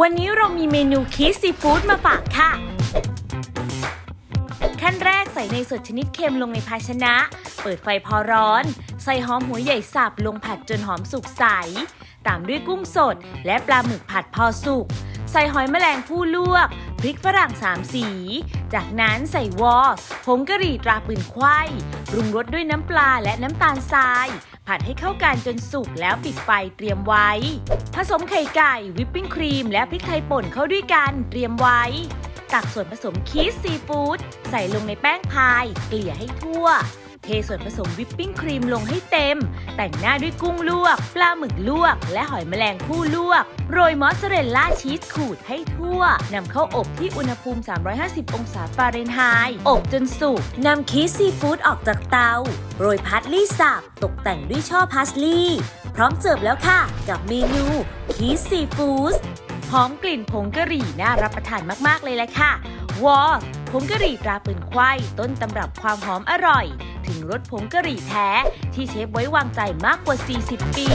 วันนี้เรามีเมนูคิดซีฟู้ดมาฝากค่ะขั้นแรกใส่เนยสดชนิดเค็มลงในภาชนะเปิดไฟพอร้อนใส่หอมหัวใหญ่สับลงผัดจนหอมสุกใสตามด้วยกุ้งสดและปลาหมึกผัดพอสุกใส่หอยแมลงภู่ลวกพริกฝรั่ง3สีจากนั้นใส่วอลผงกะหรี่ตราปืนไขว้ปรุงรสด้วยน้ำปลาและน้ำตาลทรายผัดให้เข้ากันจนสุกแล้วปิดไฟเตรียมไว้ผสมไข่ไก่วิปปิ้งครีมและพริกไทยป่นเข้าด้วยกันเตรียมไว้ตักส่วนผสมคิสซีฟู้ดใส่ลงในแป้งพายเกลี่ยให้ทั่วเทส่วนผสมวิปปิ้งครีมลงให้เต็มแต่งหน้าด้วยกุ้งลวกปลาหมึกลวกและหอยแมลงภู่ลวกโรยมอสซาเรลล่าชีสขูดให้ทั่วนำเข้าอบที่อุณหภูมิ350องศาฟาเรนไฮต์อบจนสุกนำคิสซีฟู้ดออกจากเตาโรยพาร์สลีย์สับตกแต่งด้วยช่อพาร์สลีย์พร้อมเสิร์ฟแล้วค่ะกับเมนูคิสซีฟู้ดหอมกลิ่นผงกะหรี่น่ารับประทานมากๆเลยแหละค่ะวอลผงกะหรี่ตราปืนไขว้ต้นตำรับความหอมอร่อยถึงรสผงกะหรี่แท้ที่เชฟไว้วางใจมากกว่า40 ปี